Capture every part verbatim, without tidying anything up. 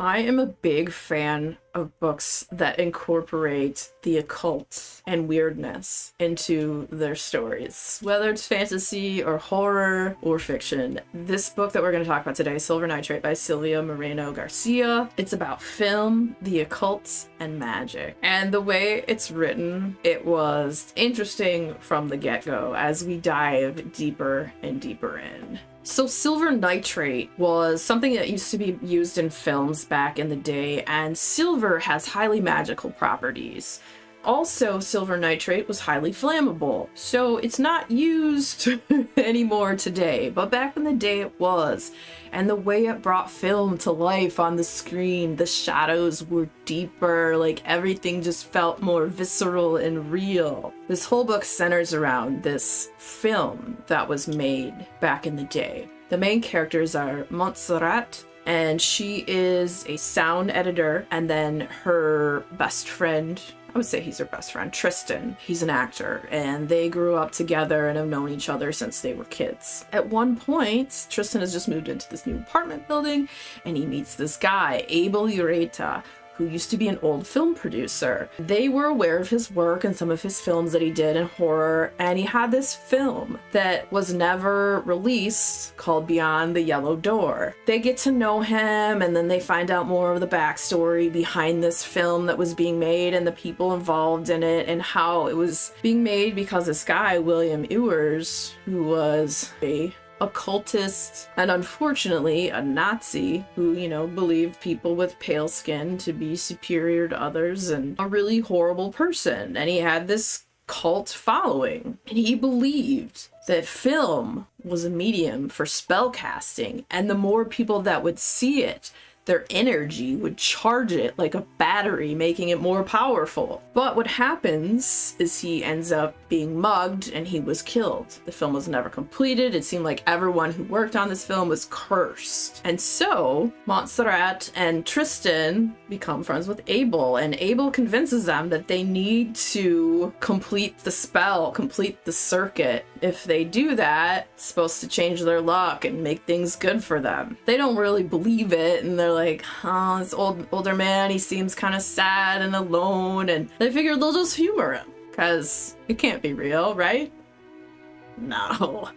I am a big fan of books that incorporate the occult and weirdness into their stories, whether it's fantasy or horror or fiction. This book that we're going to talk about today, Silver Nitrate by Silvia Moreno-Garcia, it's about film, the occult, and magic. And the way it's written, it was interesting from the get-go as we dive deeper and deeper in. So silver nitrate was something that used to be used in films back in the day, and silver has highly magical properties. Also, silver nitrate was highly flammable, so it's not used anymore today, but back in the day it was. And the way it brought film to life on the screen, the shadows were deeper, like everything just felt more visceral and real. This whole book centers around this film that was made back in the day. The main characters are Montserrat, and she is a sound editor, and then her best friend, I would say he's her best friend, Tristan. He's an actor, and they grew up together and have known each other since they were kids. At one point, Tristan has just moved into this new apartment building, and he meets this guy, Abel Ureta, who used to be an old film producer. They were aware of his work and some of his films that he did in horror, and he had this film that was never released called Beyond the Yellow Door. They get to know him, and then they find out more of the backstory behind this film that was being made and the people involved in it and how it was being made, because this guy, William Ewers, who was a occultist and unfortunately a Nazi who, you know, believed people with pale skin to be superior to others, and a really horrible person. And he had this cult following, and he believed that film was a medium for spell casting, and the more people that would see it, their energy would charge it like a battery, making it more powerful. But what happens is he ends up being mugged and he was killed. The film was never completed. It seemed like everyone who worked on this film was cursed. And so Montserrat and Tristan become friends with Abel, and Abel convinces them that they need to complete the spell, complete the circuit. If they do that, it's supposed to change their luck and make things good for them. They don't really believe it, and they're like, oh, this old older man, he seems kind of sad and alone, and they figure they'll just humor him because it can't be real, right? No.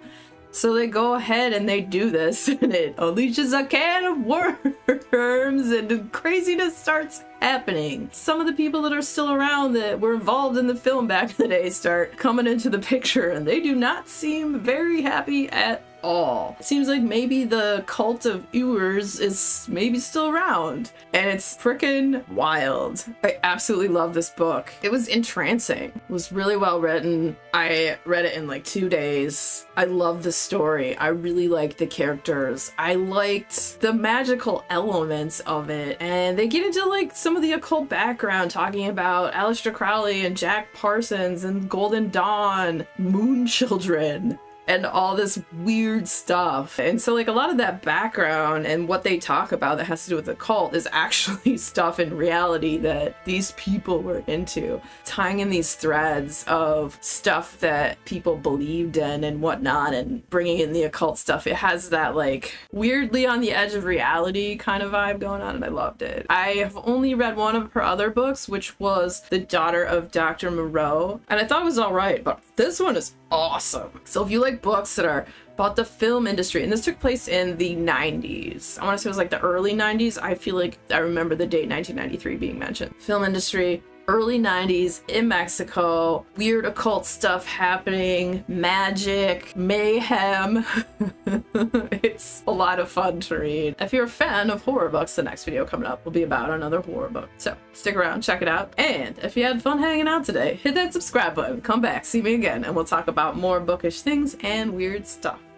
So they go ahead and they do this, and it unleashes a can of worms, and craziness starts happening. Some of the people that are still around that were involved in the film back in the day start coming into the picture, and they do not seem very happy at all. It seems like maybe the cult of Ewers is maybe still around, and it's freaking wild. I absolutely love this book. It was entrancing. It was really well written. I read it in like two days. I love the story. I really liked the characters. I liked the magical elements of it, and they get into like some of the occult background, talking about Aleister Crowley and Jack Parsons and Golden Dawn, moon children, and all this weird stuff. And so like a lot of that background and what they talk about that has to do with the cult is actually stuff in reality that these people were into, tying in these threads of stuff that people believed in and whatnot, and bringing in the occult stuff. It has that like weirdly on the edge of reality kind of vibe going on, and I loved it. I have only read one of her other books, which was The Daughter of Doctor Moreau, and I thought it was all right, but this one is awesome. So if you like books that are about the film industry, and this took place in the nineties, I want to say it was like the early nineties. I feel like I remember the date nineteen ninety-three being mentioned. Film industry, early nineties in Mexico, weird occult stuff happening, magic, mayhem. It's a lot of fun to read. If you're a fan of horror books, the next video coming up will be about another horror book, so stick around, check it out. And if you had fun hanging out today, hit that subscribe button, come back, see me again, and we'll talk about more bookish things and weird stuff.